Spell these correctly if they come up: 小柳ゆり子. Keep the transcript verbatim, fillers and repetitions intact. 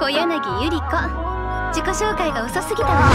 小柳ゆり子、自己紹介が遅すぎたわ。